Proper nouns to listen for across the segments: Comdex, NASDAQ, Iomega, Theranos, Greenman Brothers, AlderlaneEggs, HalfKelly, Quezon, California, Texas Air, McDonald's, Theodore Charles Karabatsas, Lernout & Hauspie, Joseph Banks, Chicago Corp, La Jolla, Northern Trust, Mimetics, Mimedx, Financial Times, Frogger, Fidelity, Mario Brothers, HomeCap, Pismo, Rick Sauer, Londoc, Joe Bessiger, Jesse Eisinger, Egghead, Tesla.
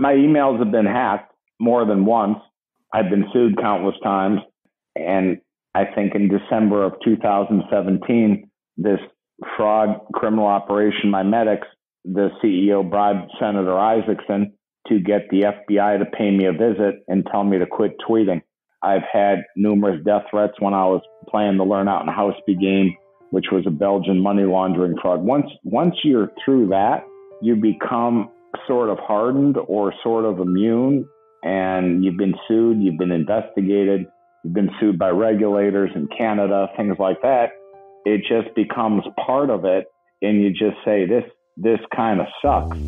My emails have been hacked more than once. I've been sued countless times. And I think in December of 2017, this fraud criminal operation, Mimetics, the CEO bribed Senator Isaacson to get the FBI to pay me a visit and tell me to quit tweeting. I've had numerous death threats when I was playing the Lernout and Hauspie game, which was a Belgian money laundering fraud. Once you're through that, you become sort of hardened or sort of immune, and you've been sued, you've been investigated, you've been sued by regulators in Canada, things like that. It just becomes part of it, and you just say, this kind of sucks.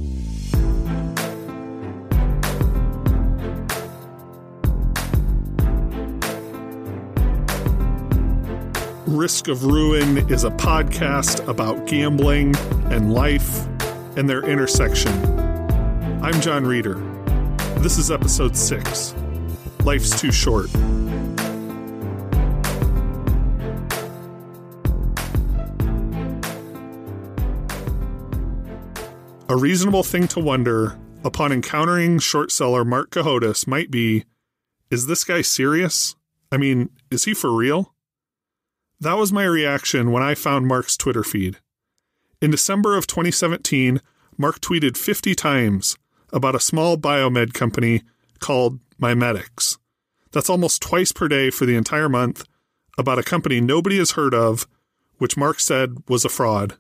Risk of Ruin is a podcast about gambling and life and their intersection. I'm John Reeder. This is episode 6, Life's Too Short. A reasonable thing to wonder upon encountering short seller Mark Cohodes might be, is this guy serious? I mean, is he for real? That was my reaction when I found Mark's Twitter feed. In December of 2017, Mark tweeted 50 times about a small biomed company called Mimedx. That's almost twice per day for the entire month about a company nobody has heard of, which Mark said was a fraud.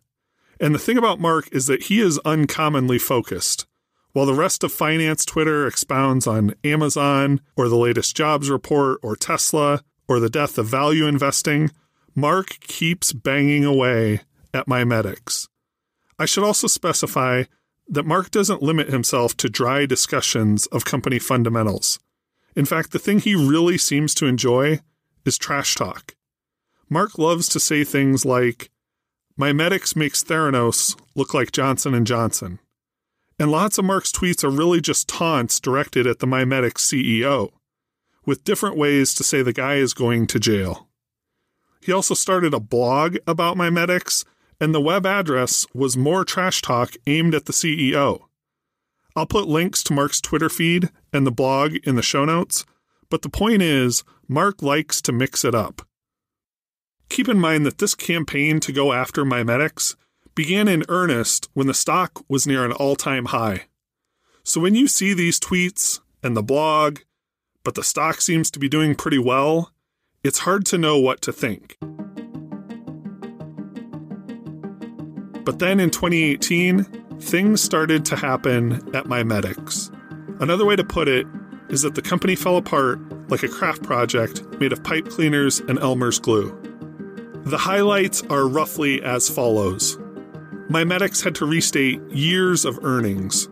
And the thing about Mark is that he is uncommonly focused. While the rest of finance Twitter expounds on Amazon or the latest jobs report or Tesla or the death of value investing, Mark keeps banging away at Mimetics. I should also specify that Mark doesn't limit himself to dry discussions of company fundamentals. In fact, the thing he really seems to enjoy is trash talk. Mark loves to say things like, Mimetics makes Theranos look like Johnson & Johnson. And lots of Mark's tweets are really just taunts directed at the Mimetics CEO, with different ways to say the guy is going to jail. He also started a blog about Mimetics, and the web address was more trash talk aimed at the CEO. I'll put links to Mark's Twitter feed and the blog in the show notes, but the point is, Mark likes to mix it up. Keep in mind that this campaign to go after Mimetics began in earnest when the stock was near an all-time high. So when you see these tweets and the blog, but the stock seems to be doing pretty well, it's hard to know what to think. But then in 2018, things started to happen at Mimetics. Another way to put it is that the company fell apart like a craft project made of pipe cleaners and Elmer's glue. The highlights are roughly as follows. Mimetics had to restate years of earnings.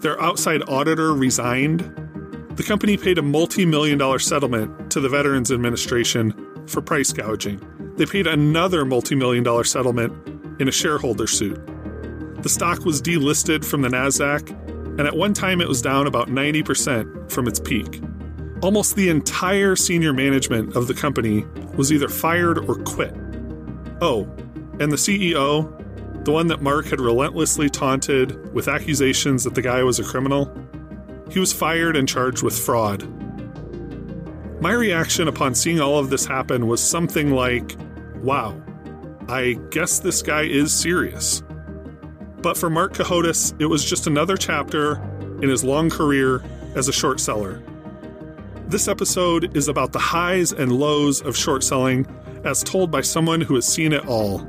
Their outside auditor resigned. The company paid a multi-million-dollar settlement to the Veterans Administration for price gouging. They paid another multi-million-dollar settlement in a shareholder suit. The stock was delisted from the NASDAQ, and at one time it was down about 90% from its peak. Almost the entire senior management of the company was either fired or quit. Oh, and the CEO, the one that Mark had relentlessly taunted with accusations that the guy was a criminal, he was fired and charged with fraud. My reaction upon seeing all of this happen was something like, wow, I guess this guy is serious. But for Mark Cohodes, it was just another chapter in his long career as a short seller. This episode is about the highs and lows of short selling as told by someone who has seen it all.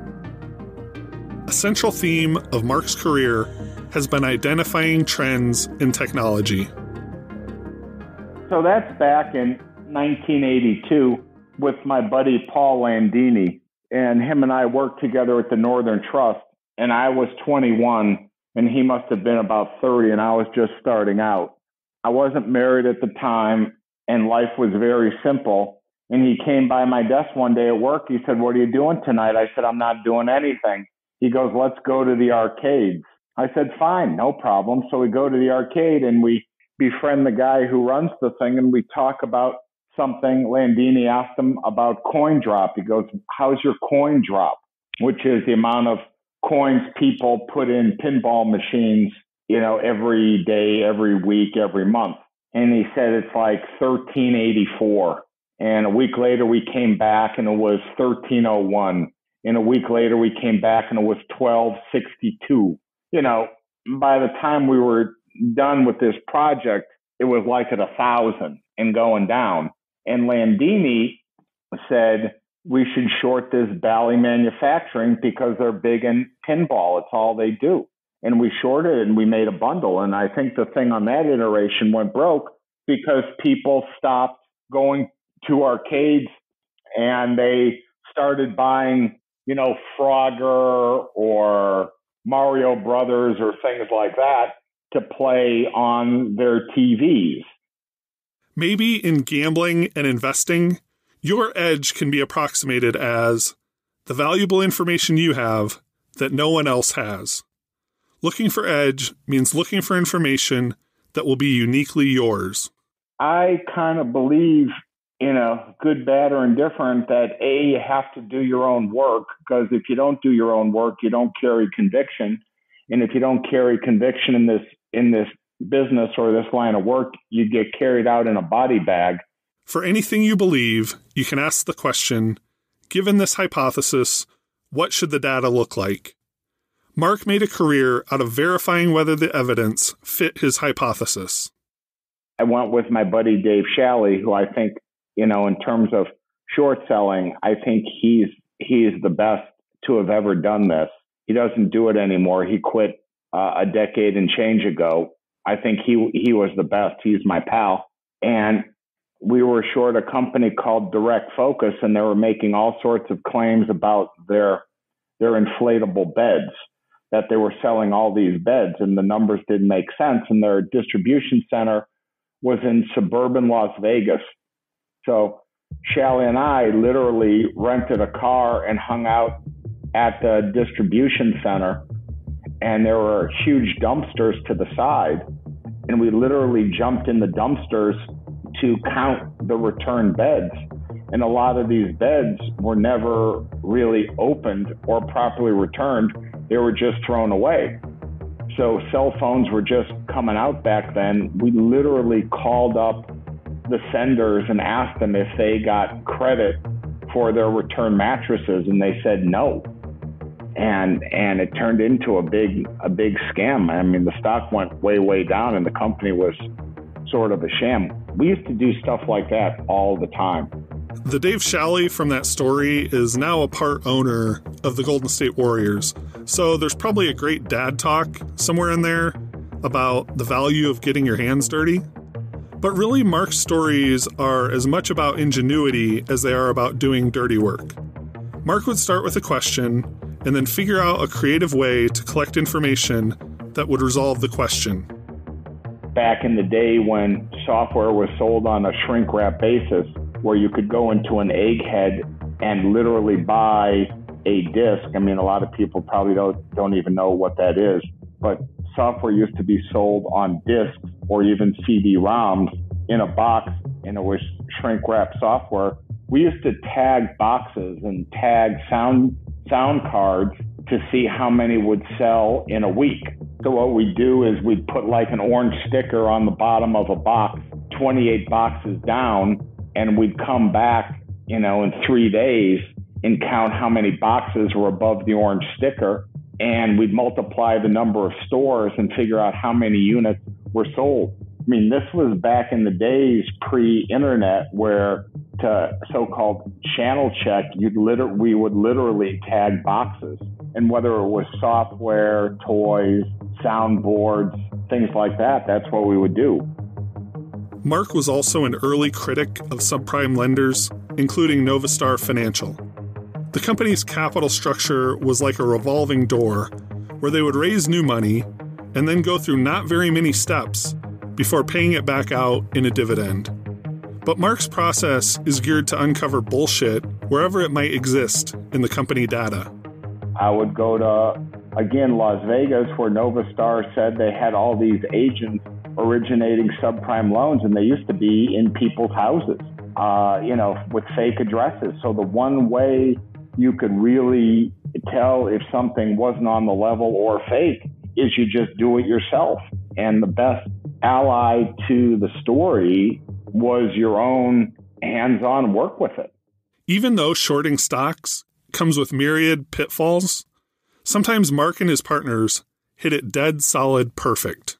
A central theme of Mark's career has been identifying trends in technology. So that's back in 1982 with my buddy Paul Landini, and him and I worked together at the Northern Trust, and I was 21 and he must have been about 30, and I was just starting out. I wasn't married at the time and life was very simple, and he came by my desk one day at work. He said, "What are you doing tonight?" I said, "I'm not doing anything." He goes, "Let's go to the arcades." I said, "Fine, no problem." So we go to the arcade and we befriend the guy who runs the thing and we talk about something. Landini asked him about coin drop. He goes, "How's your coin drop?" Which is the amount of coins people put in pinball machines you know, every day, every week, every month. And he said it's like 1384. And a week later, we came back and it was 1301. And a week later, we came back and it was 1262. You know, by the time we were done with this project, it was like at 1,000 and going down. And Landini said, we should short this Bally Manufacturing because they're big in pinball. It's all they do. And we shorted it and we made a bundle. And I think the thing on that iteration went broke because people stopped going to arcades and they started buying, you know, Frogger or Mario Brothers or things like that to play on their TVs. Maybe in gambling and investing, your edge can be approximated as the valuable information you have that no one else has. Looking for edge means looking for information that will be uniquely yours. I kind of believe, you know, good, bad, or indifferent, that A, you have to do your own work, because if you don't do your own work, you don't carry conviction. And if you don't carry conviction in this business or this line of work, you get carried out in a body bag. For anything you believe, you can ask the question, given this hypothesis, what should the data look like? Mark made a career out of verifying whether the evidence fit his hypothesis. I went with my buddy Dave Scially, who I think, you know, in terms of short selling, I think he's the best to have ever done this. He doesn't do it anymore. He quit a decade and change ago. I think he was the best. He's my pal. And we were short a company called Direct Focus, and they were making all sorts of claims about their inflatable beds, that they were selling all these beds, and the numbers didn't make sense. And their distribution center was in suburban Las Vegas. So Shelly and I literally rented a car and hung out at the distribution center. And there were huge dumpsters to the side. And we literally jumped in the dumpsters to count the return beds. And a lot of these beds were never really opened or properly returned. They were just thrown away. So cell phones were just coming out back then. We literally called up the senders and asked them if they got credit for their return mattresses, and they said no. And it turned into a big scam. I mean, the stock went way, way down, and the company was sort of a sham. We used to do stuff like that all the time. The Dave Scially from that story is now a part owner of the Golden State Warriors. So there's probably a great dad talk somewhere in there about the value of getting your hands dirty. But really, Mark's stories are as much about ingenuity as they are about doing dirty work. Mark would start with a question and then figure out a creative way to collect information that would resolve the question. Back in the day when software was sold on a shrink wrap basis, where you could go into an egghead and literally buy a disc. I mean, a lot of people probably don't even know what that is, but software used to be sold on discs or even CD-ROMs in a box, and it was shrink wrap software. We used to tag boxes and tag sound cards to see how many would sell in a week. So what we do is we put like an orange sticker on the bottom of a box, 28 boxes down, and we'd come back, you know, in 3 days and count how many boxes were above the orange sticker. And we'd multiply the number of stores and figure out how many units were sold. I mean, this was back in the days pre-internet, where to so-called channel check, we would literally tag boxes. And whether it was software, toys, soundboards, things like that, that's what we would do. Mark was also an early critic of subprime lenders, including Novastar Financial. The company's capital structure was like a revolving door, where they would raise new money and then go through not very many steps before paying it back out in a dividend. But Mark's process is geared to uncover bullshit wherever it might exist in the company data. I would go to, again, Las Vegas, where Novastar said they had all these agents originating subprime loans, and they used to be in people's houses, you know, with fake addresses. So the one way you could really tell if something wasn't on the level or fake is you just do it yourself. And the best ally to the story was your own hands-on work with it. Even though shorting stocks comes with myriad pitfalls, sometimes Mark and his partners hit it dead solid perfect.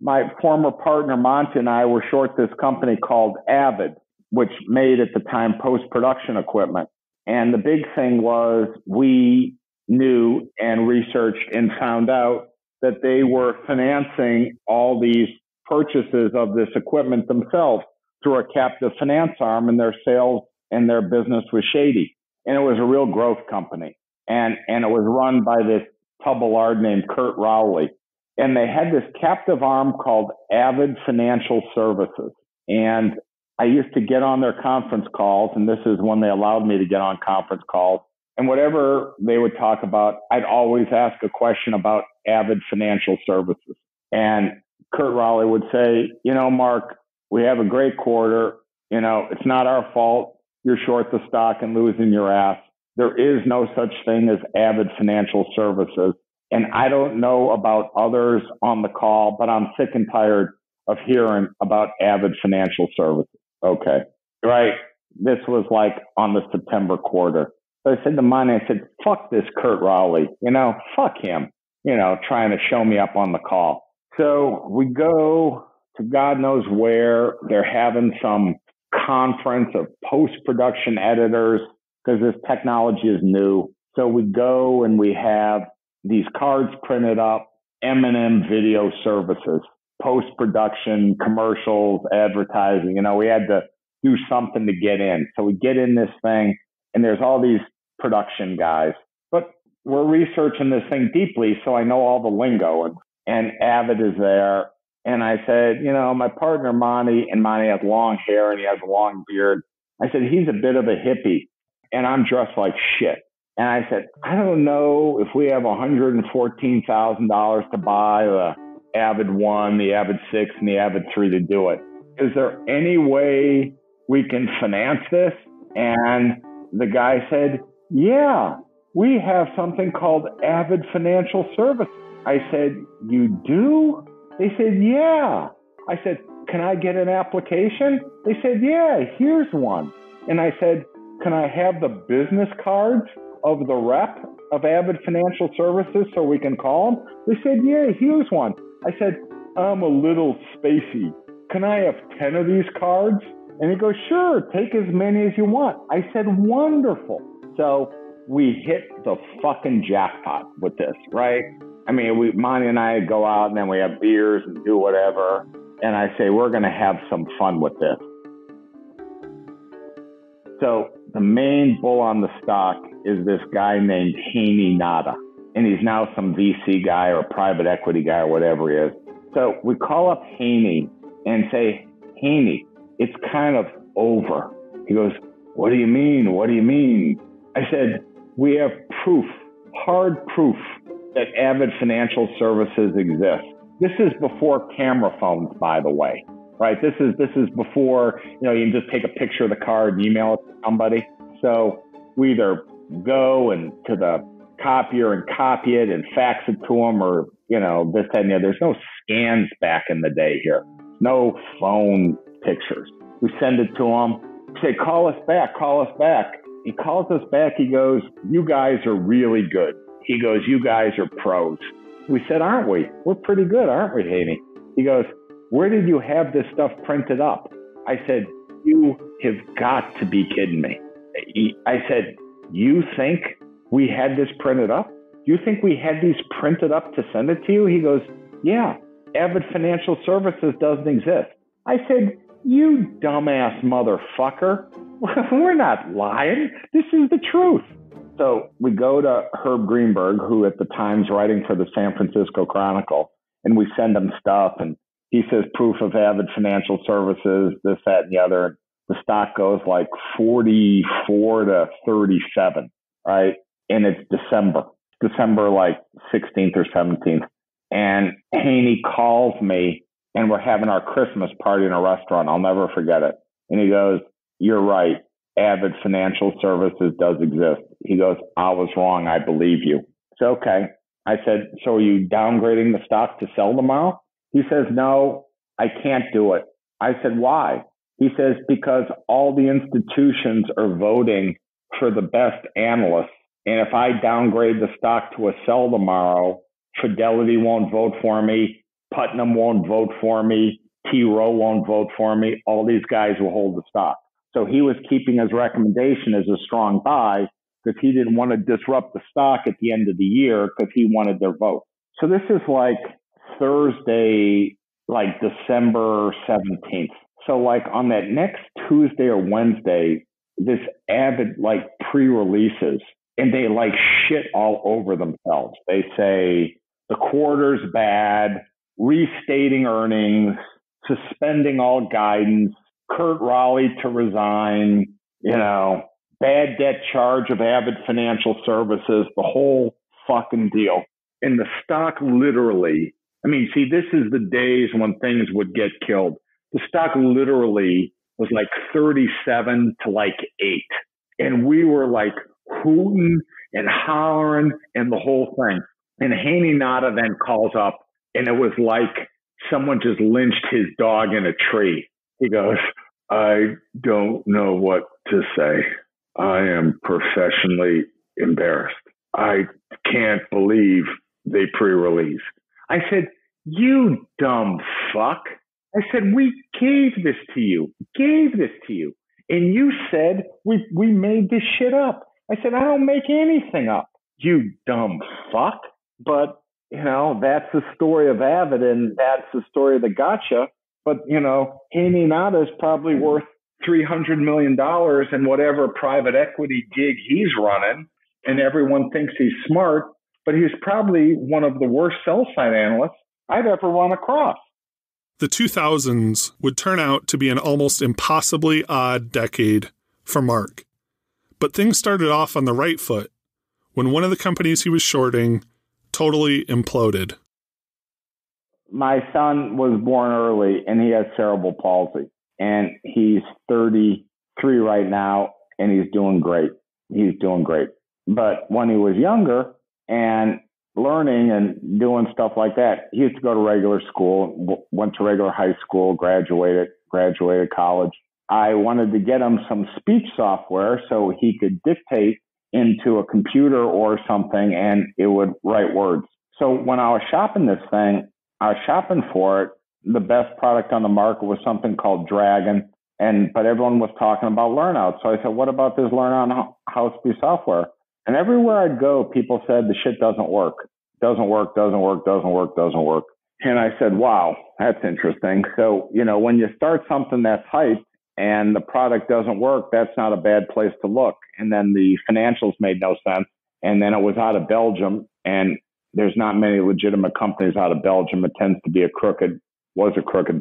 My former partner, Monty, and I were short this company called Avid, which made at the time post-production equipment. And the big thing was we knew and researched and found out that they were financing all these purchases of this equipment themselves through a captive finance arm, and their sales and their business was shady. And it was a real growth company. And it was run by this tubalard named Kurt Rowley. And they had this captive arm called Avid Financial Services. And I used to get on their conference calls, and this is when they allowed me to get on conference calls. And whatever they would talk about, I'd always ask a question about Avid Financial Services. And Kurt Rowley would say, you know, Mark, we have a great quarter. You know, it's not our fault. You're short the stock and losing your ass. There is no such thing as Avid Financial Services. And I don't know about others on the call, but I'm sick and tired of hearing about Avid Financial Services. Okay. Right. This was like on the September quarter. So I said to Monty, I said, fuck this Kurt Rowley, you know, fuck him, you know, trying to show me up on the call. So we go to God knows where. They're having some conference of post-production editors because this technology is new. So we go and we have these cards printed up, M&M Video Services, post-production, commercials, advertising. You know, we had to do something to get in. So we get in this thing, and there's all these production guys. But we're researching this thing deeply, so I know all the lingo. And Avid is there. And I said, you know, my partner, Monty, and Monty has long hair, and he has a long beard. I said, he's a bit of a hippie, and I'm dressed like shit. And I said, I don't know if we have $114,000 to buy the Avid 1, the Avid 6, and the Avid 3 to do it. Is there any way we can finance this? And the guy said, yeah, we have something called Avid Financial Services. I said, you do? They said, yeah. I said, can I get an application? They said, yeah, here's one. And I said, can I have the business cards of the rep of Avid Financial Services so we can call them? They said, yeah, here's one. I said, I'm a little spacey. Can I have 10 of these cards? And he goes, sure, take as many as you want. I said, wonderful. So we hit the fucking jackpot with this, right? I mean, Monty and I go out and then we have beers and do whatever. And I say, we're going to have some fun with this. So the main bull on the stock is this guy named Haney Nada. And he's now some VC guy or private equity guy or whatever he is. So we call up Haney and say, Haney, it's kind of over. He goes, what do you mean? What do you mean? I said, we have proof, hard proof that Avid Financial Services exists. This is before camera phones, by the way, right? This is before, you know, you can just take a picture of the card and email it to somebody. So we either go and to the copier and copy it and fax it to them, or, you know, this, that, and the other. There's no scans back in the day here. No phone pictures. We send it to them. We say, call us back, call us back. He calls us back. He goes, you guys are really good. He goes, you guys are pros. We said, aren't we? We're pretty good, aren't we, Haney? He goes, where did you have this stuff printed up? I said, you have got to be kidding me. I said, you think we had this printed up? You think we had these printed up to send it to you? He goes, yeah, Avid Financial Services doesn't exist. I said, you dumbass motherfucker. We're not lying. This is the truth. So we go to Herb Greenberg, who at the time's writing for the San Francisco Chronicle, and we send him stuff. And he says, proof of Avid Financial Services, this, that, and the other. The stock goes like 44 to 37, right? And it's December like 16th or 17th. And Haney calls me, and we're having our Christmas party in a restaurant. I'll never forget it. And he goes, you're right. Avid Financial Services does exist. He goes, I was wrong. I believe you. So, okay. I said, so are you downgrading the stock to sell tomorrow? He says, no, I can't do it. I said, why? He says, because all the institutions are voting for the best analysts. And if I downgrade the stock to a sell tomorrow, Fidelity won't vote for me. Putnam won't vote for me. T. Rowe won't vote for me. All these guys will hold the stock. So he was keeping his recommendation as a strong buy because he didn't want to disrupt the stock at the end of the year because he wanted their vote. So this is like Thursday, like December 17th. So like on that next Tuesday or Wednesday, this Avid like pre-releases and they like shit all over themselves. They say the quarter's bad, restating earnings, suspending all guidance, Kurt Rowley to resign, you know, bad debt charge of Avid Financial Services, the whole fucking deal. And the stock literally, I mean, see, this is the days when things would get killed. The stock literally was like 37 to like 8. And we were like hooting and hollering and the whole thing. And Haney Nada then calls up and it was like someone just lynched his dog in a tree. He goes, I don't know what to say. I am professionally embarrassed. I can't believe they pre-released. I said, you dumb fuck. I said, we gave this to you. And you said, we made this shit up. I said, I don't make anything up, you dumb fuck. But, you know, that's the story of Avid and that's the story of the gotcha. But, you know, Haney Nada is probably worth $300 million in whatever private equity gig he's running. And everyone thinks he's smart, but he's probably one of the worst sell-side analysts I've ever run across. The 2000s would turn out to be an almost impossibly odd decade for Mark. But things started off on the right foot when one of the companies he was shorting totally imploded. My son was born early, and he has cerebral palsy. And he's 33 right now, and he's doing great. But when he was younger and learning and doing stuff like that, he used to go to regular school, went to regular high school, graduated college. I wanted to get him some speech software so he could dictate into a computer or something, and it would write words. So when I was shopping this thing, I was shopping for it. The best product on the market was something called Dragon, but everyone was talking about Lernout. So I said, what about this Lernout Hauspie software? And everywhere I'd go, people said the shit doesn't work. And I said, wow, that's interesting. So, you know, when you start something that's hyped and the product doesn't work, that's not a bad place to look. And then the financials made no sense. And then it was out of Belgium. And there's not many legitimate companies out of Belgium. It tends to be a crooked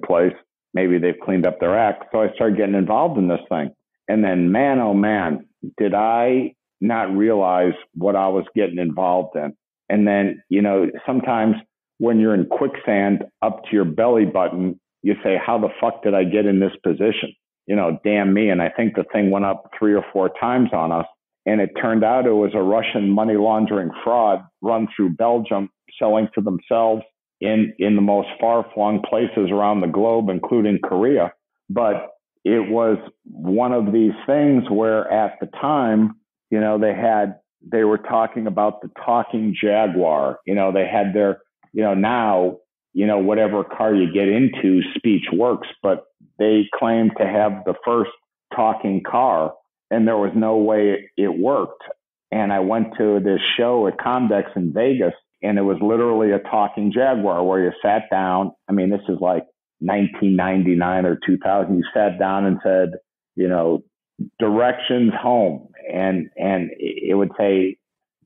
place. Maybe they've cleaned up their act. So I started getting involved in this thing. And then, man, oh, man, did I not realize what I was getting involved in. And then, you know, sometimes when you're in quicksand up to your belly button, you say, how the fuck did I get in this position? You know, damn me. And I think the thing went up 3 or 4 times on us. And it turned out it was a Russian money laundering fraud run through Belgium, selling to themselves in the most far-flung places around the globe, including Korea. But it was one of these things where at the time, you know, they were talking about the talking Jaguar. You know, they had their, you know, now, you know, whatever car you get into, speech works, but they claimed to have the first talking car and there was no way it worked. And I went to this show at Comdex in Vegas and it was literally a talking Jaguar where you sat down. I mean, this is like 1999 or 2000. You sat down and said, you know, directions home, and it would say,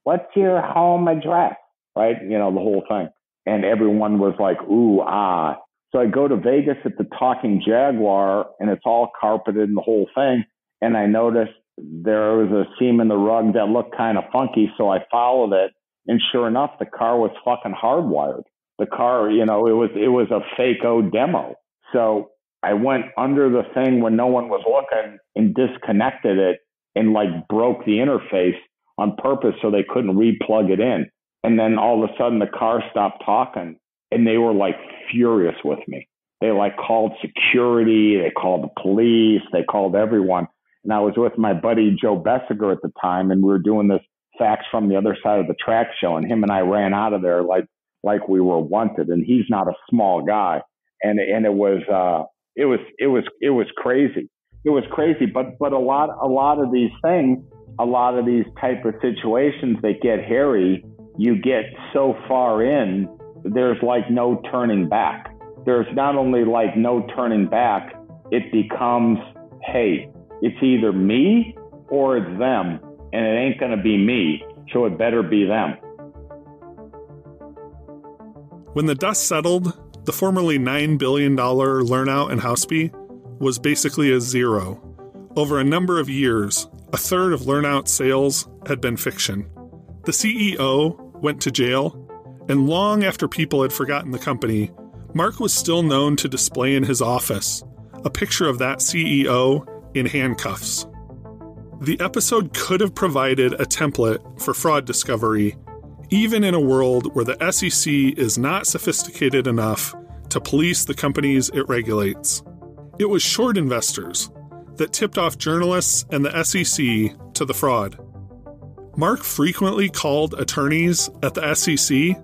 what's your home address, right? You know, the whole thing. And everyone was like, ooh, ah. So I go to Vegas at the Talking Jaguar, and it's all carpeted and the whole thing. And I noticed there was a seam in the rug that looked kind of funky, so I followed it. And sure enough, the car was fucking hardwired. The car, you know, it was a fake-o demo. So I went under the thing when no one was looking and disconnected it and like broke the interface on purpose so they couldn't replug it in. And then all of a sudden the car stopped talking and they were like furious with me. They like called security, they called the police, they called everyone. And I was with my buddy Joe Bessiger at the time, and we were doing this Facts from the Other Side of the Track show, and him and I ran out of there like we were wanted. And he's not a small guy, and it was crazy. It was crazy. But a lot of these things, a lot of these type of situations that get hairy, you get so far in, there's like no turning back. There's not only like no turning back, it becomes, hey, it's either me or it's them, and it ain't gonna be me, so it better be them. When the dust settled, the formerly $9 billion Lernout and Hauspie was basically a zero. Over a number of years, a third of Lernout's sales had been fiction. The CEO went to jail, and long after people had forgotten the company, Mark was still known to display in his office a picture of that CEO in handcuffs. The episode could have provided a template for fraud discovery, even in a world where the SEC is not sophisticated enough to police the companies it regulates. It was short investors that tipped off journalists and the SEC to the fraud. Mark frequently called attorneys at the SEC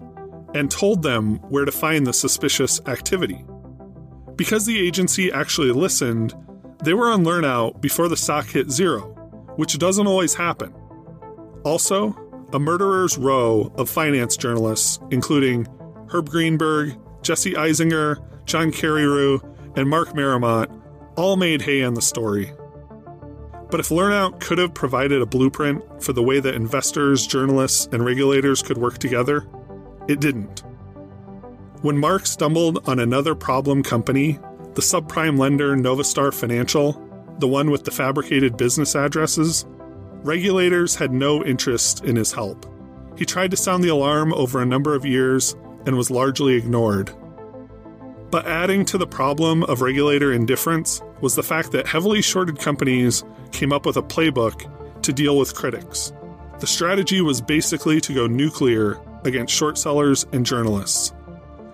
and told them where to find the suspicious activity. Because the agency actually listened, they were on Lernout before the stock hit zero, which doesn't always happen. Also, a murderer's row of finance journalists, including Herb Greenberg, Jesse Eisinger, John Carreyrou, and Mark Maramont, all made hay on the story. But if Lernout could have provided a blueprint for the way that investors, journalists, and regulators could work together, it didn't. When Mark stumbled on another problem company, the subprime lender Novastar Financial, the one with the fabricated business addresses, regulators had no interest in his help. He tried to sound the alarm over a number of years and was largely ignored. But adding to the problem of regulator indifference was the fact that heavily shorted companies came up with a playbook to deal with critics. The strategy was basically to go nuclear against short sellers and journalists.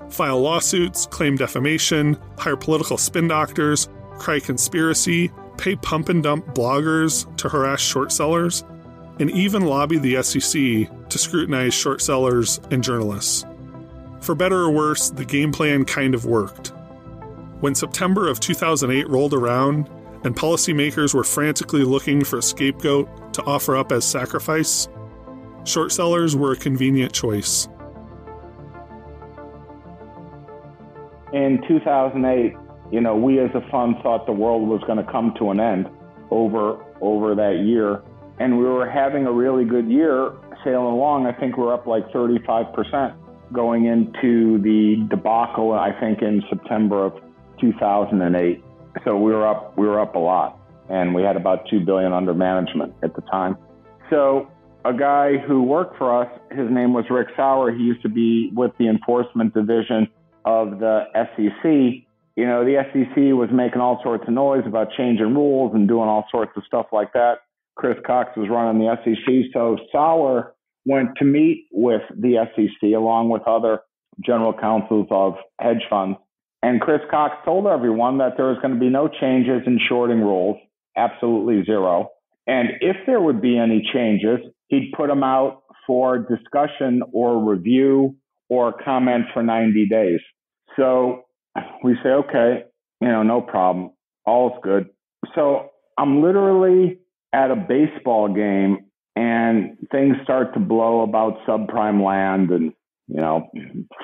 File lawsuits, claim defamation, hire political spin doctors, cry conspiracy, pay pump and dump bloggers to harass short sellers, and even lobby the SEC to scrutinize short sellers and journalists. For better or worse, the game plan kind of worked. When September of 2008 rolled around and policymakers were frantically looking for a scapegoat to offer up as sacrifice, short sellers were a convenient choice. In 2008, we as a fund thought the world was going to come to an end over that year. And we were having a really good year sailing along. I think we're up like 35% going into the debacle, I think, in September of 2008. So we were up a lot. And we had about $2 billion under management at the time. So a guy who worked for us, his name was Rick Sauer. He used to be with the enforcement division of the SEC. The SEC was making all sorts of noise about changing rules and doing all sorts of stuff like that. Chris Cox was running the SEC. So Sauer went to meet with the SEC along with other general counsels of hedge funds. And Chris Cox told everyone that there was going to be no changes in shorting rules, absolutely zero. And if there would be any changes, he'd put them out for discussion or review or comment for 90 days. So we say, okay, no problem. All's good. So I'm literally at a baseball game and things start to blow about subprime land and,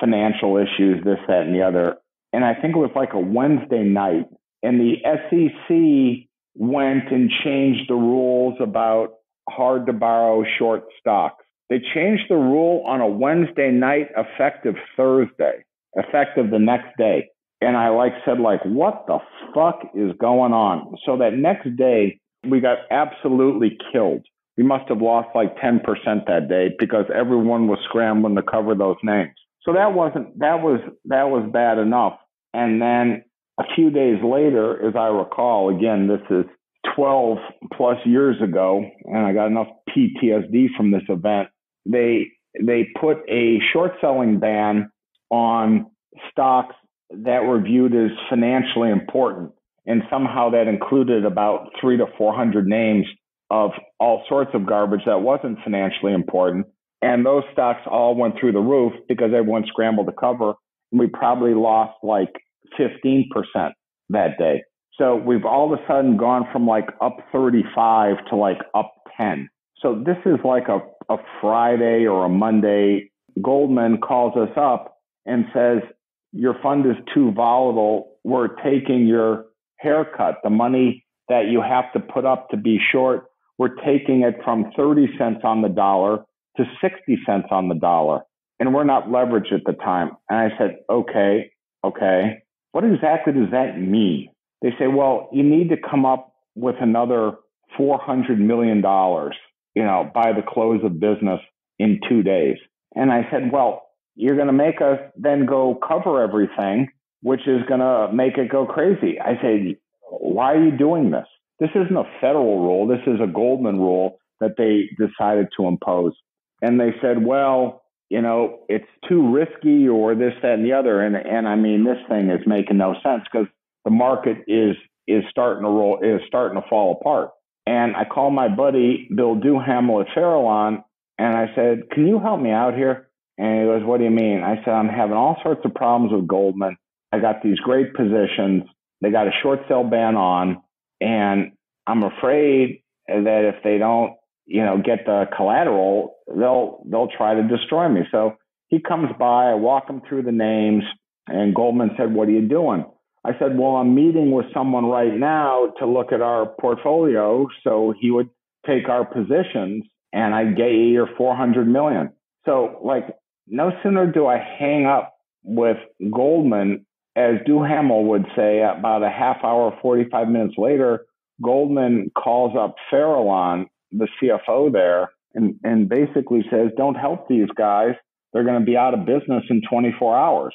financial issues, this, that, and the other. And I think it was like a Wednesday night, and the SEC went and changed the rules about hard to borrow short stocks. They changed the rule on a Wednesday night effective Thursday, effective the next day. And I said, what the fuck is going on? So that next day, we got absolutely killed. We must have lost 10% that day because everyone was scrambling to cover those names. So that was bad enough. And then a few days later, as I recall, again, this is 12 plus years ago, and I got enough PTSD from this event. They they put a short selling ban on stocks that were viewed as financially important. And somehow that included about 300 to 400 names of all sorts of garbage that wasn't financially important. And those stocks all went through the roof because everyone scrambled to cover. And we probably lost like 15% that day. So we've all of a sudden gone from like up 35 to like up 10. So this is like a Friday or a Monday. Goldman calls us up and says, your fund is too volatile. We're taking your haircut, the money that you have to put up to be short. We're taking it from 30 cents on the dollar to 60 cents on the dollar. And we're not leveraged at the time. And I said, okay. What exactly does that mean? They say, well, you need to come up with another $400 million, by the close of business in 2 days. And I said, well, you're going to make us then go cover everything, which is going to make it go crazy. I said, why are you doing this? This isn't a federal rule. This is a Goldman rule that they decided to impose. And they said, well, it's too risky or this, that, and the other. And I mean, this thing is making no sense because the market is starting to fall apart. And I called my buddy, Bill Duhamel at Farallon, and I said, can you help me out here? And he goes, what do you mean? I said, I'm having all sorts of problems with Goldman. I got these great positions. They got a short sell ban on. And I'm afraid that if they don't, get the collateral, they'll try to destroy me. So he comes by, I walk him through the names, and Goldman said, what are you doing? I said, well, I'm meeting with someone right now to look at our portfolio. So he would take our positions and I'd get you your 400 million. So no sooner do I hang up with Goldman, as Duhamel would say, about a half hour, 45 minutes later, Goldman calls up Farallon, the CFO there, and basically says, don't help these guys. They're going to be out of business in 24 hours.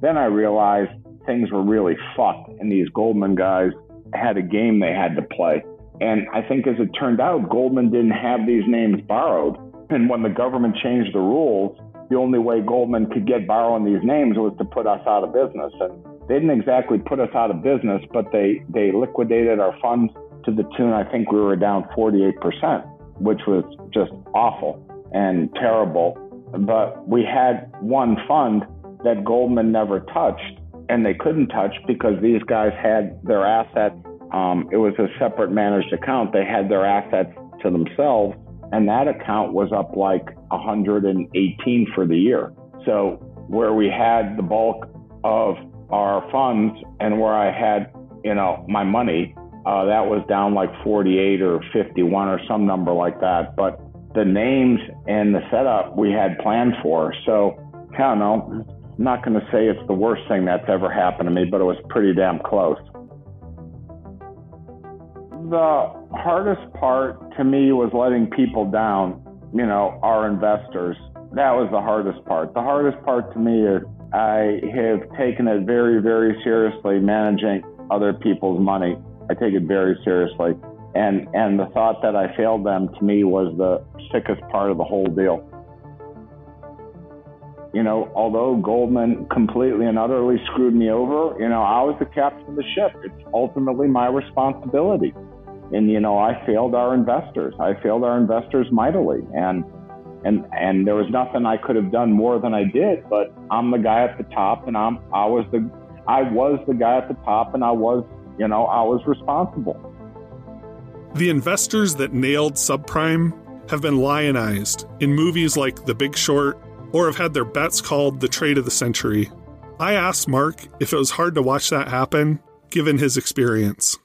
Then I realized things were really fucked and these Goldman guys had a game they had to play. And I think as it turned out, Goldman didn't have these names borrowed. And when the government changed the rules, the only way Goldman could get borrowing these names was to put us out of business. And they didn't exactly put us out of business, but they liquidated our funds to the tune, I think we were down 48%, which was just awful and terrible. But we had one fund that Goldman never touched, and they couldn't touch because these guys had their assets. It was a separate managed account. They had their assets to themselves, and that account was up like 118 for the year. So where we had the bulk of our funds and where I had, my money, that was down like 48 or 51 or some number like that. But the names and the setup we had planned for. So I don't know. I'm not going to say it's the worst thing that's ever happened to me, but it was pretty damn close. The hardest part to me was letting people down, our investors. That was the hardest part. The hardest part to me is I have taken it very, very seriously, managing other people's money. I take it very seriously. And the thought that I failed them to me was the sickest part of the whole deal. Although Goldman completely and utterly screwed me over, I was the captain of the ship. It's ultimately my responsibility. And, I failed our investors. I failed our investors mightily. And there was nothing I could have done more than I did, but I'm the guy at the top and I was responsible. The investors that nailed subprime have been lionized in movies like The Big Short, or have had their bets called the trade of the century. I asked Mark if it was hard to watch that happen, given his experience.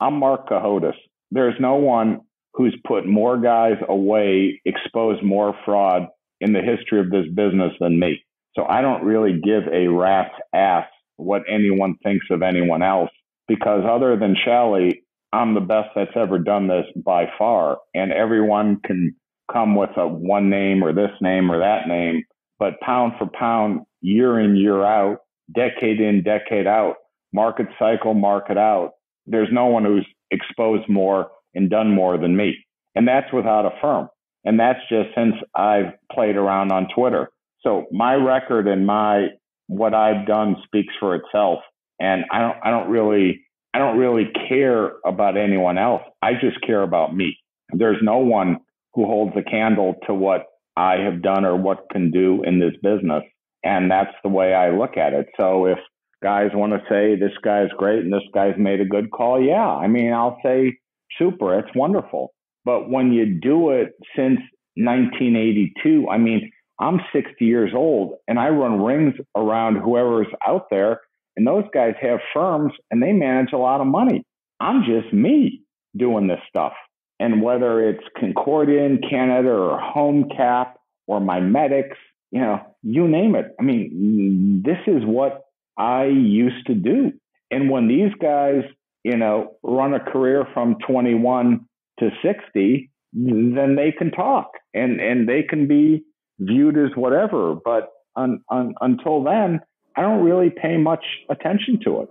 I'm Mark Cohodes. There's no one who's put more guys away, exposed more fraud in the history of this business than me. So I don't really give a rat's ass what anyone thinks of anyone else, because other than Scially, I'm the best that's ever done this by far. And everyone can come with a one name or this name or that name, but pound for pound, year in, year out, decade in, decade out, market cycle, market out, there's no one who's exposed more and done more than me. And that's without a firm. And that's just since I've played around on Twitter. So my record and my what I've done speaks for itself. And I don't really care about anyone else. I just care about me. There's no one who holds a candle to what I have done or what can do in this business. And that's the way I look at it. So if guys want to say this guy's great and this guy's made a good call, yeah, I mean, I'll say super, it's wonderful. But when you do it since 1982, I mean, I'm 60 years old and I run rings around whoever's out there. And those guys have firms and they manage a lot of money. I'm just me doing this stuff. And whether it's Concordia in Canada or HomeCap or Mimetics, you know, you name it. I mean, this is what I used to do. And when these guys, you know, run a career from 21 to 60, then they can talk and they can be viewed as whatever. But until then, I don't really pay much attention to it.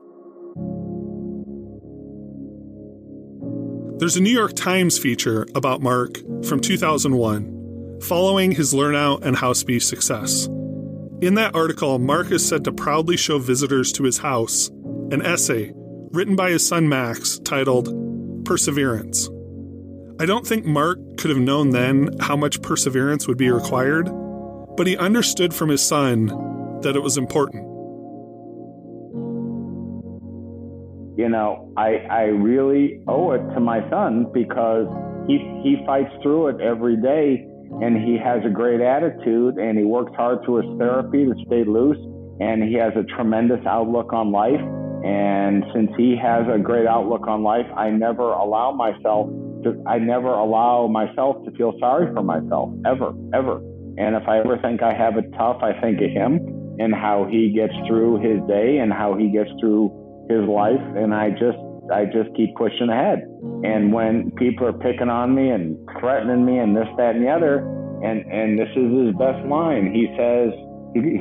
There's a New York Times feature about Mark from 2001, following his Lernout and Hauspie success. In that article, Mark is said to proudly show visitors to his house an essay written by his son Max titled Perseverance. I don't think Mark could have known then how much perseverance would be required, but he understood from his son that it was important. You know, I really owe it to my son because he fights through it every day and he has a great attitude and he works hard through his therapy to stay loose and he has a tremendous outlook on life. And since he has a great outlook on life, I never allow myself to feel sorry for myself, ever. And if I ever think I have it tough, I think of him and how he gets through his day and how he gets through his life, and I just keep pushing ahead. And when people are picking on me and threatening me and this, that, and the other, and this is his best line. He says,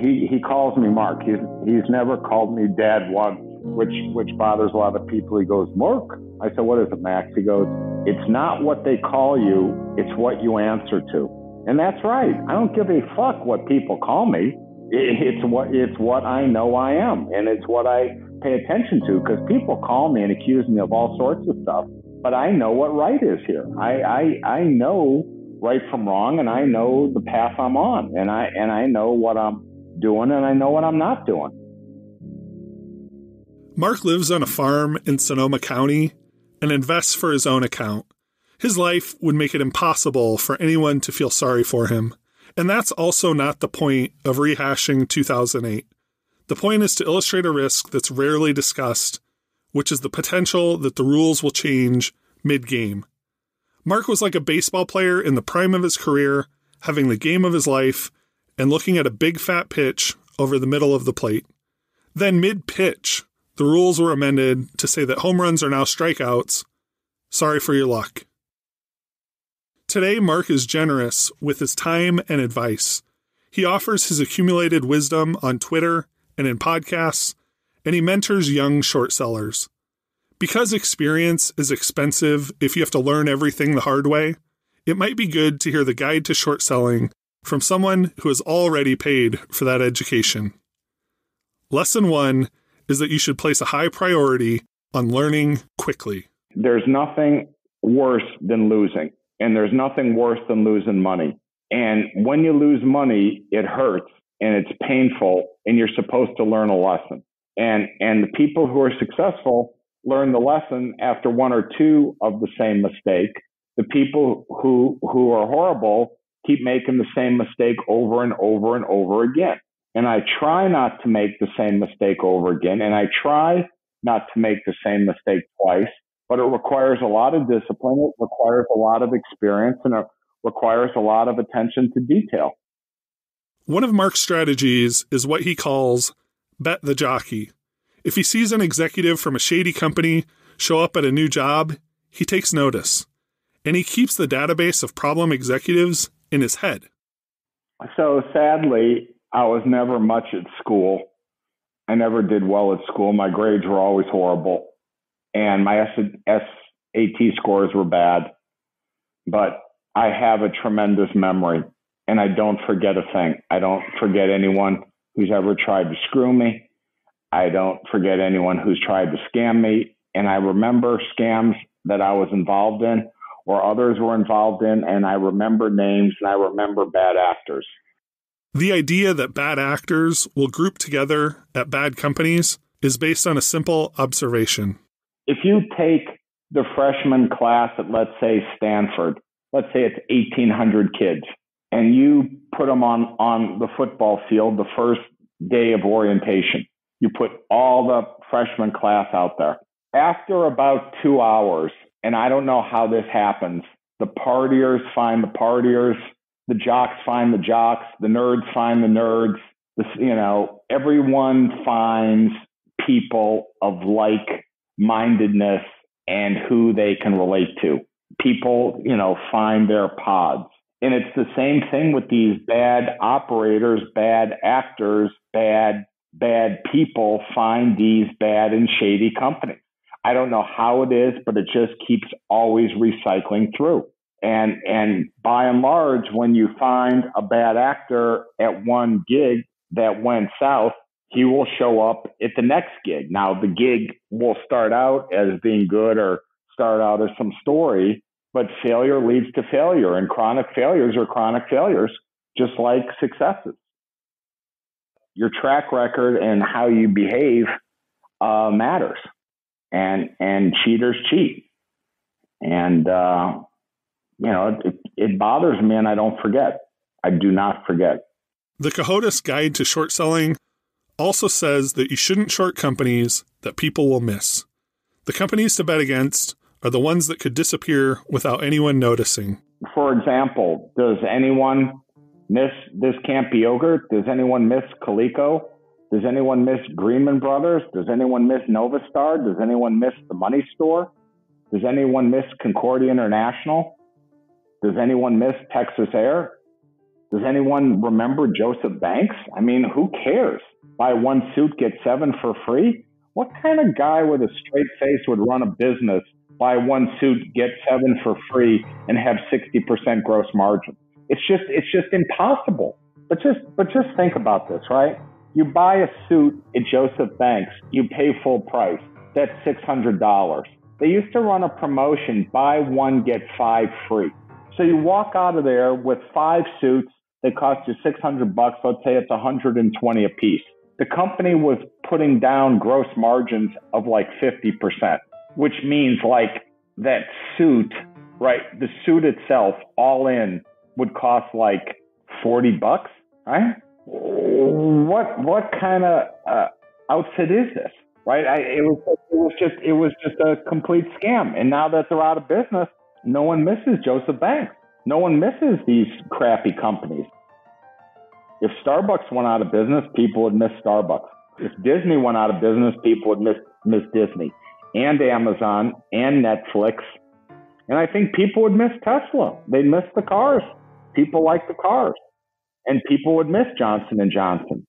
he calls me Mark. He's never called me Dad once, which bothers a lot of people. He goes, Mark. I said, what is it, Max? He goes, it's not what they call you, it's what you answer to. And that's right. I don't give a fuck what people call me. It's what I know I am, and it's what I pay attention to, because people call me and accuse me of all sorts of stuff, but I know what right is here. I know right from wrong, and I know the path I'm on, and I know what I'm doing, and I know what I'm not doing. Mark lives on a farm in Sonoma County and invests for his own account. His life would make it impossible for anyone to feel sorry for him, and that's also not the point of rehashing 2008. The point is to illustrate a risk that's rarely discussed, which is the potential that the rules will change mid-game. Mark was like a baseball player in the prime of his career, having the game of his life, and looking at a big fat pitch over the middle of the plate. Then mid-pitch, the rules were amended to say that home runs are now strikeouts. Sorry for your luck. Today, Mark is generous with his time and advice. He offers his accumulated wisdom on Twitter and in podcasts, and he mentors young short sellers. Because experience is expensive if you have to learn everything the hard way, it might be good to hear the guide to short selling from someone who has already paid for that education. Lesson 1 is that you should place a high priority on learning quickly. There's nothing worse than losing, and there's nothing worse than losing money. And when you lose money, it hurts and it's painful, and you're supposed to learn a lesson. And the people who are successful learn the lesson after one or two of the same mistake. The people who are horrible keep making the same mistake over and over and over again. And I try not to make the same mistake over again. And I try not to make the same mistake twice, but it requires a lot of discipline. It requires a lot of experience, and it requires a lot of attention to detail. One of Mark's strategies is what he calls bet the jockey. If he sees an executive from a shady company show up at a new job, he takes notice, and he keeps the database of problem executives in his head. So sadly, I was never much at school. I never did well at school. My grades were always horrible, and my SAT scores were bad. But I have a tremendous memory and I don't forget a thing. I don't forget anyone who's ever tried to screw me. I don't forget anyone who's tried to scam me. And I remember scams that I was involved in or others were involved in. And I remember names and I remember bad actors. The idea that bad actors will group together at bad companies is based on a simple observation. If you take the freshman class at, let's say, Stanford, let's say it's 1,800 kids, and you put them on the football field the first day of orientation. You put all the freshman class out there. After about 2 hours, and I don't know how this happens, the partiers find the partiers, the jocks find the jocks, the nerds find the nerds, everyone finds people of like-mindedness and who they can relate to. People, find their pods. And it's the same thing with these bad operators, bad actors, bad people find these bad and shady companies. I don't know how it is, but it just keeps always recycling through. And by and large, when you find a bad actor at one gig that went south, he will show up at the next gig. Now, the gig will start out as being good or start out as some story, but failure leads to failure, and chronic failures are chronic failures, just like successes. Your track record and how you behave matters, and cheaters cheat. And, it bothers me, and I don't forget. I do not forget. The Cohodes Guide to Short Selling also says that you shouldn't short companies that people will miss. The companies to bet against are the ones that could disappear without anyone noticing. For example, does anyone miss This Can't Be Yogurt? Does anyone miss Coleco? Does anyone miss Greenman Brothers? Does anyone miss Novastar? Does anyone miss The Money Store? Does anyone miss Concordia International? Does anyone miss Texas Air? Does anyone remember Joseph Banks? I mean, who cares? Buy one suit, get 7 for free? What kind of guy with a straight face would run a business, buy one suit, get 7 for free, and have 60% gross margin? It's just impossible. But just think about this, right? You buy a suit at Joseph Banks, you pay full price. That's $600. They used to run a promotion, buy one, get 5 free. So you walk out of there with 5 suits that cost you $600. Let's say it's 120 a piece. The company was putting down gross margins of like 50%, which means like that suit, right? The suit itself, all in, would cost like $40, right? What kind of outfit is this, right? It was just a complete scam. And now that they're out of business, no one misses Joseph Banks. No one misses these crappy companies. If Starbucks went out of business, people would miss Starbucks. If Disney went out of business, people would miss Disney, and Amazon, and Netflix. And I think people would miss Tesla. They'd miss the cars. People like the cars. And people would miss Johnson & Johnson.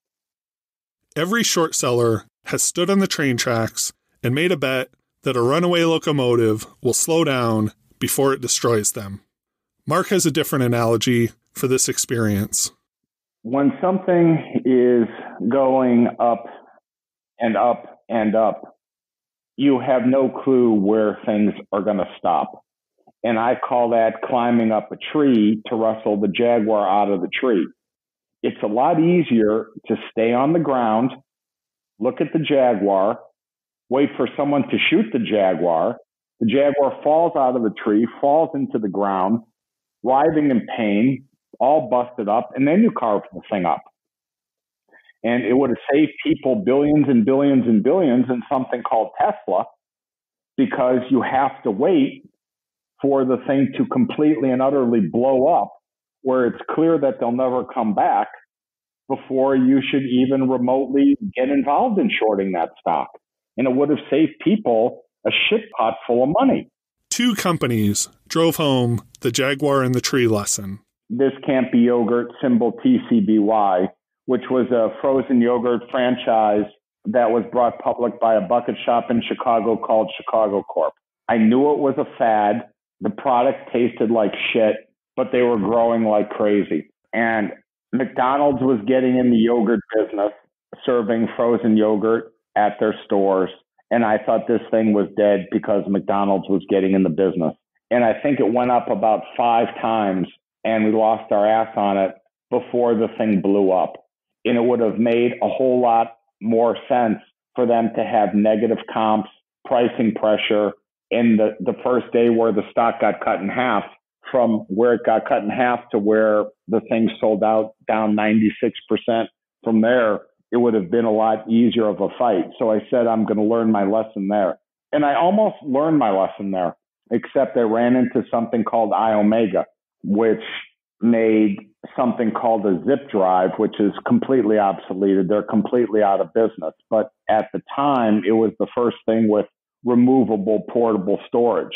Every short seller has stood on the train tracks and made a bet that a runaway locomotive will slow down before it destroys them. Mark has a different analogy for this experience. When something is going up and up and up, you have no clue where things are going to stop. And I call that climbing up a tree to wrestle the jaguar out of the tree. It's a lot easier to stay on the ground, look at the jaguar, wait for someone to shoot the jaguar. The jaguar falls out of the tree, falls into the ground, writhing in pain, all busted up, and then you carve the thing up. And it would have saved people billions and billions and billions in something called Tesla, because you have to wait for the thing to completely and utterly blow up, where it's clear that they'll never come back, before you should even remotely get involved in shorting that stock. And it would have saved people a shit pot full of money. 2 companies drove home the jaguar and the tree lesson. This Can't Be Yogurt, symbol TCBY, which was a frozen yogurt franchise that was brought public by a bucket shop in Chicago called Chicago Corp. I knew it was a fad. The product tasted like shit. but they were growing like crazy. And McDonald's was getting in the yogurt business, serving frozen yogurt at their stores. And I thought this thing was dead because McDonald's was getting in the business. And I think it went up about 5 times and we lost our ass on it before the thing blew up. And it would have made a whole lot more sense for them to have negative comps, pricing pressure in the first day where the stock got cut in half, from where it got cut in half to where the thing sold out down 96%. From there, it would have been a lot easier of a fight. So I said, I'm going to learn my lesson there. And I almost learned my lesson there, except I ran into something called Iomega, which made something called a zip drive, which is completely obsoleted. They're completely out of business. But at the time, it was the first thing with removable portable storage.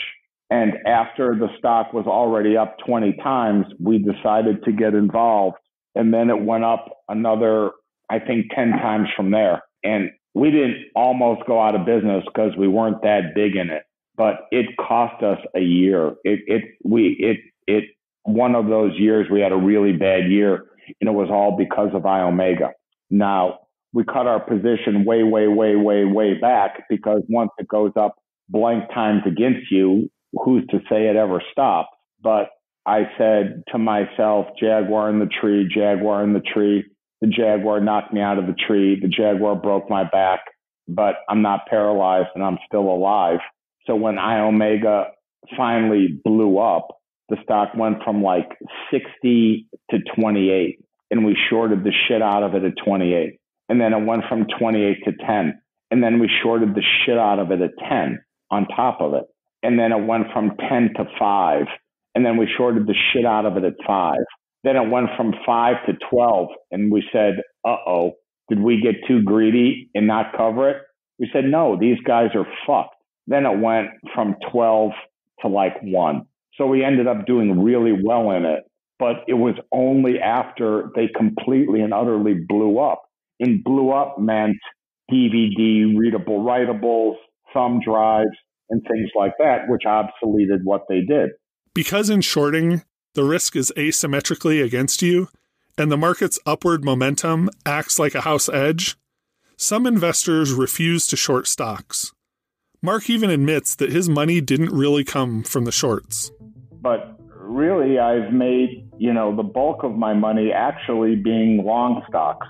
And after the stock was already up 20 times, we decided to get involved. And then it went up another, I think, 10 times from there. And we didn't almost go out of business because we weren't that big in it. But it cost us a year. One of those years, we had a really bad year, and it was all because of Iomega. Now, we cut our position way back, because once it goes up blank times against you, who's to say it ever stopped? But I said to myself, Jaguar in the tree, Jaguar in the tree. The Jaguar knocked me out of the tree. The Jaguar broke my back, but I'm not paralyzed and I'm still alive. So when Iomega finally blew up, the stock went from like 60 to 28, and we shorted the shit out of it at 28. And then it went from 28 to 10. And then we shorted the shit out of it at 10 on top of it. And then it went from 10 to 5. And then we shorted the shit out of it at 5. Then it went from 5 to 12. And we said, uh-oh, did we get too greedy and not cover it? We said, no, these guys are fucked. Then it went from 12 to like 1. So we ended up doing really well in it, but it was only after they completely and utterly blew up. And blew up meant DVD, readable writables, thumb drives, and things like that, which obsoleted what they did. Because in shorting, the risk is asymmetrically against you, and the market's upward momentum acts like a house edge, some investors refuse to short stocks. Mark even admits that his money didn't really come from the shorts. But really, I've made, the bulk of my money actually being long stocks.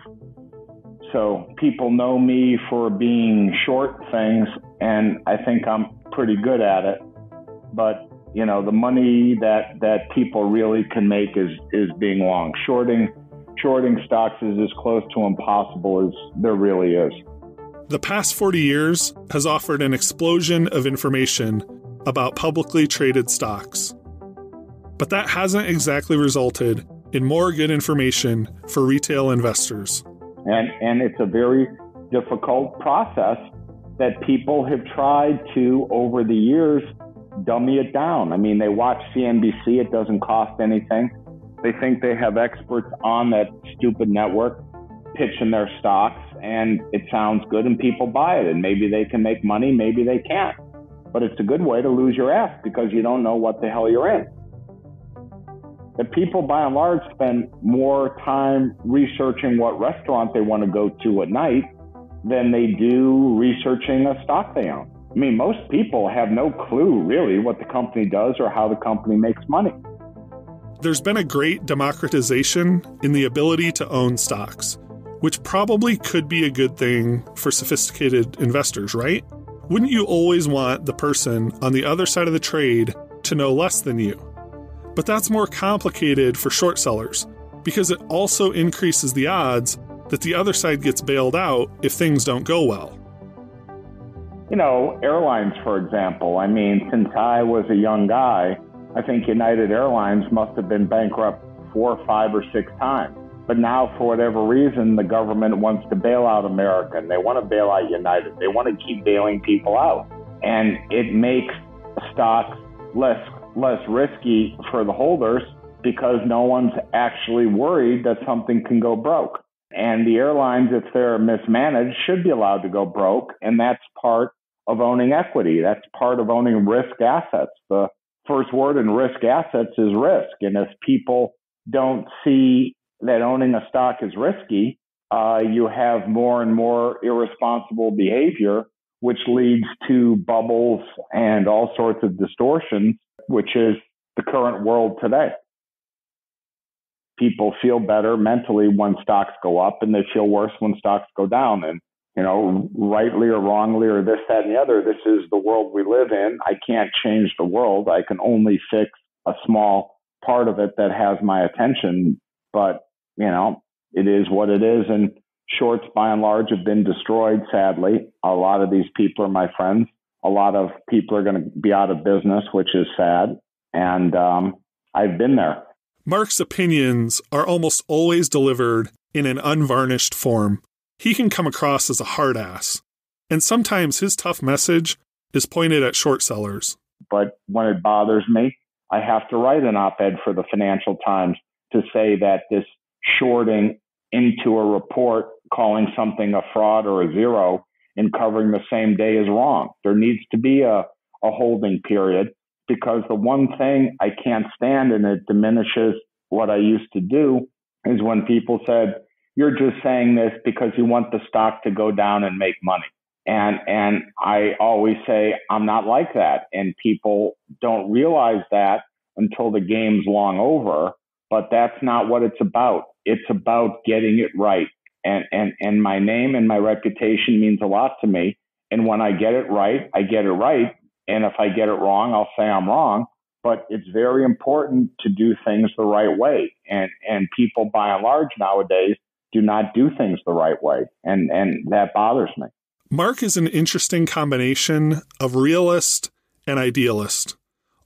So people know me for being short things, and I think I'm pretty good at it. But, the money that people really can make is being long. Shorting stocks is as close to impossible as there really is. The past 40 years has offered an explosion of information about publicly traded stocks. But that hasn't exactly resulted in more good information for retail investors. And it's a very difficult process that people have tried to, over the years, dummy it down. I mean, they watch CNBC. It doesn't cost anything. They think they have experts on that stupid network pitching their stocks, and it sounds good and people buy it, and maybe they can make money, maybe they can't. But it's a good way to lose your ass because you don't know what the hell you're in. The people by and large spend more time researching what restaurant they want to go to at night than they do researching a stock they own. I mean, most people have no clue really what the company does or how the company makes money. There's been a great democratization in the ability to own stocks, which probably could be a good thing for sophisticated investors, right? Wouldn't you always want the person on the other side of the trade to know less than you? But that's more complicated for short sellers, because it also increases the odds that the other side gets bailed out if things don't go well. Airlines, for example. I mean, since I was a young guy, I think United Airlines must have been bankrupt 4, 5, or 6 times. But now, for whatever reason, the government wants to bail out America, and they want to bail out United. They want to keep bailing people out. And it makes stocks less risky for the holders because no one's actually worried that something can go broke. And the airlines, if they're mismanaged, should be allowed to go broke. And that's part of owning equity. That's part of owning risk assets. The first word in risk assets is risk. And if people don't see that owning a stock is risky, you have more and more irresponsible behavior, which leads to bubbles and all sorts of distortions, which is the current world today. People feel better mentally when stocks go up, and they feel worse when stocks go down. And, you know, rightly or wrongly or this, that, and the other, this is the world we live in. I can't change the world. I can only fix a small part of it that has my attention. But, you know, it is what it is. And shorts, by and large, have been destroyed, sadly. A lot of these people are my friends. A lot of people are going to be out of business, which is sad. And I've been there. Mark's opinions are almost always delivered in an unvarnished form. He can come across as a hard ass. And sometimes his tough message is pointed at short sellers. But when it bothers me, I have to write an op-ed for the Financial Times to say that this shorting into a report calling something a fraud or a zero and covering the same day is wrong. There needs to be a holding period, because the one thing I can't stand, and it diminishes what I used to do, is when people said, you're just saying this because you want the stock to go down and make money. And I always say, I'm not like that. And people don't realize that until the game's long over. But that's not what it's about. It's about getting it right. And my name and my reputation means a lot to me. And when I get it right, I get it right. And if I get it wrong, I'll say I'm wrong. But it's very important to do things the right way. And people, by and large, nowadays do not do things the right way. And that bothers me. Mark is an interesting combination of realist and idealist.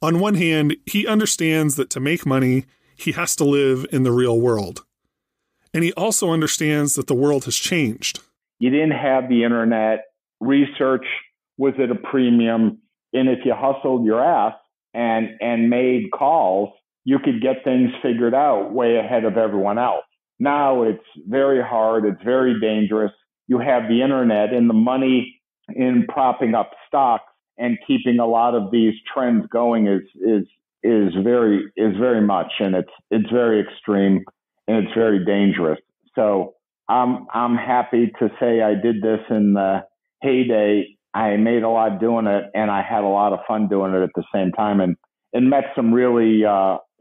On one hand, he understands that to make money, he has to live in the real world. And he also understands that the world has changed. You didn't have the internet. Research was at a premium. And if you hustled your ass and made calls, you could get things figured out way ahead of everyone else. Now it's very hard. It's very dangerous. You have the internet and the money in propping up stocks and keeping a lot of these trends going is very much, and it's very extreme, and it's very dangerous. So I'm happy to say I did this in the heyday. I made a lot doing it, and I had a lot of fun doing it at the same time, and met some really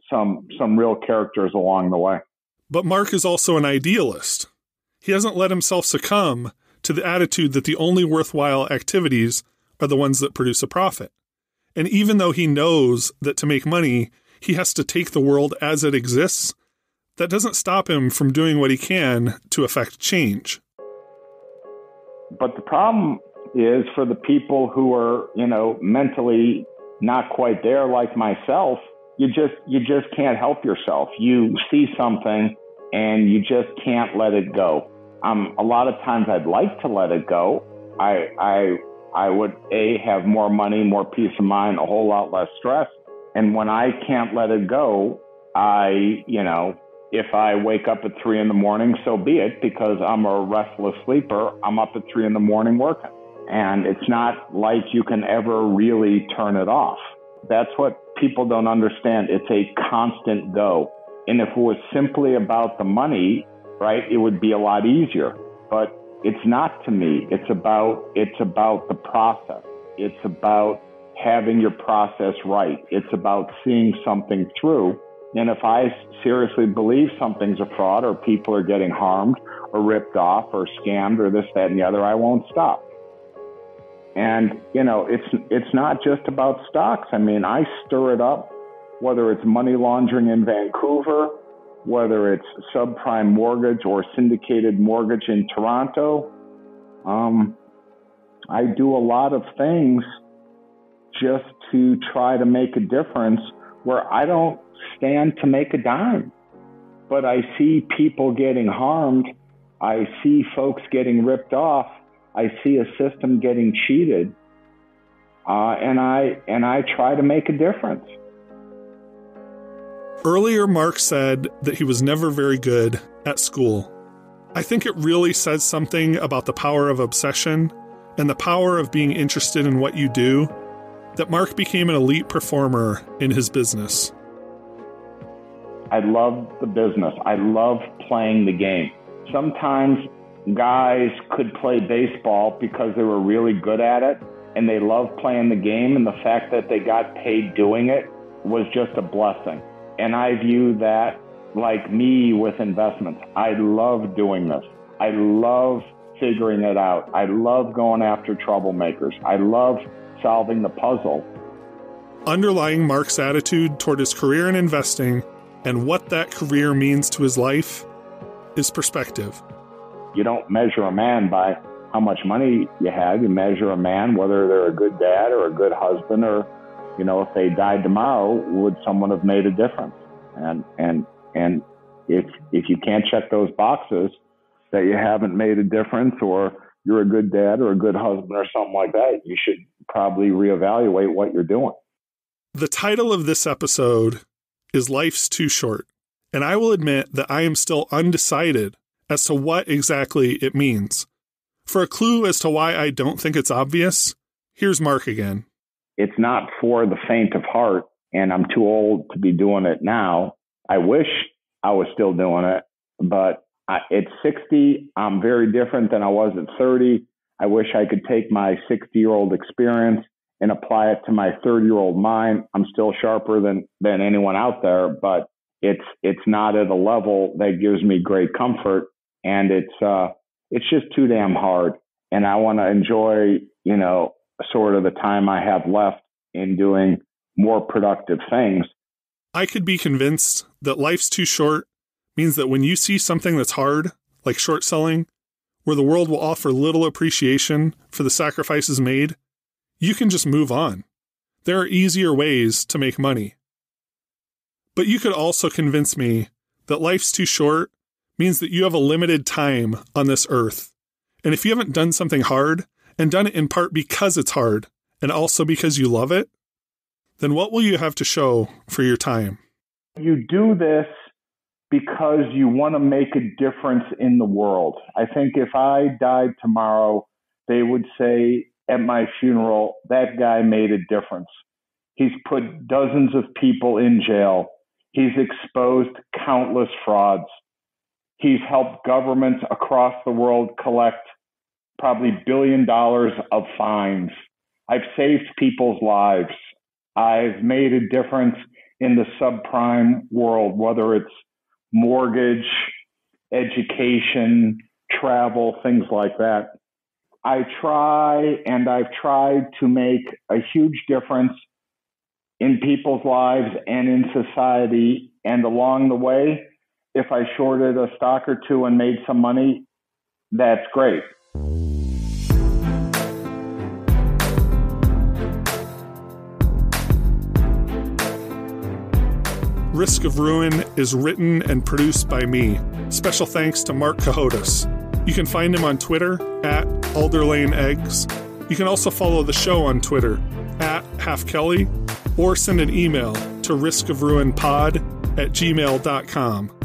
some real characters along the way. But Mark is also an idealist. He hasn't let himself succumb to the attitude that the only worthwhile activities are the ones that produce a profit. And even though he knows that to make money, he has to take the world as it exists, that doesn't stop him from doing what he can to affect change. But the problem is for the people who are, you know, mentally not quite there like myself, you just can't help yourself. You see something and you just can't let it go. A lot of times I'd like to let it go. I would, A, have more money, more peace of mind, a whole lot less stress. And when I can't let it go, if I wake up at 3 in the morning, so be it, because I'm a restless sleeper. I'm up at 3 in the morning working. And it's not like you can ever really turn it off. That's what people don't understand. It's a constant go. And if it was simply about the money, right, it would be a lot easier. But it's not to me. It's about the process. It's about having your process right. It's about seeing something through. And if I seriously believe something's a fraud or people are getting harmed or ripped off or scammed or this, that, and the other, I won't stop. And, you know, it's not just about stocks. I mean, I stir it up, whether it's money laundering in Vancouver, whether it's subprime mortgage or syndicated mortgage in Toronto. I do a lot of things just to try to make a difference where I don't stand to make a dime. But I see people getting harmed. I see folks getting ripped off. I see a system getting cheated. And I try to make a difference. Earlier, Mark said that he was never very good at school. I think it really says something about the power of obsession and the power of being interested in what you do that Mark became an elite performer in his business. I love the business. I love playing the game. Sometimes guys could play baseball because they were really good at it, and they loved playing the game, and the fact that they got paid doing it was just a blessing. And I view that like me with investments. I love doing this. I love figuring it out. I love going after troublemakers. I love solving the puzzle. Underlying Mark's attitude toward his career in investing and what that career means to his life is perspective. You don't measure a man by how much money you have. You measure a man, whether they're a good dad or a good husband, or, you know, if they died tomorrow, would someone have made a difference? And if you can't check those boxes, that you haven't made a difference, or you're a good dad or a good husband or something like that, you should probably reevaluate what you're doing. The title of this episode is Life's Too Short, and I will admit that I am still undecided as to what exactly it means. For a clue as to why I don't think it's obvious, here's Mark again. It's not for the faint of heart, and I'm too old to be doing it now. I wish I was still doing it, but at 60, I'm very different than I was at 30. I wish I could take my 60-year-old experience and apply it to my 30-year-old mind. I'm still sharper than anyone out there, but it's not at a level that gives me great comfort, and it's just too damn hard. And I want to enjoy, you know, sort of the time I have left in doing more productive things. I could be convinced that life's too short means that when you see something that's hard, like short selling, where the world will offer little appreciation for the sacrifices made, you can just move on. There are easier ways to make money. But you could also convince me that life's too short means that you have a limited time on this earth. And if you haven't done something hard, and done it in part because it's hard, and also because you love it, then what will you have to show for your time? You do this because you want to make a difference in the world. I think if I died tomorrow, they would say at my funeral, that guy made a difference. He's put dozens of people in jail. He's exposed countless frauds. He's helped governments across the world collect probably $billions of fines. I've saved people's lives. I've made a difference in the subprime world, whether it's mortgage, education, travel, things like that. I've tried to make a huge difference in people's lives and in society. And along the way, if I shorted a stock or two and made some money, that's great. Risk of Ruin is written and produced by me. Special thanks to Mark Cohodes. You can find him on Twitter at AlderlaneEggs. You can also follow the show on Twitter at HalfKelly, or send an email to riskofruinpod@gmail.com.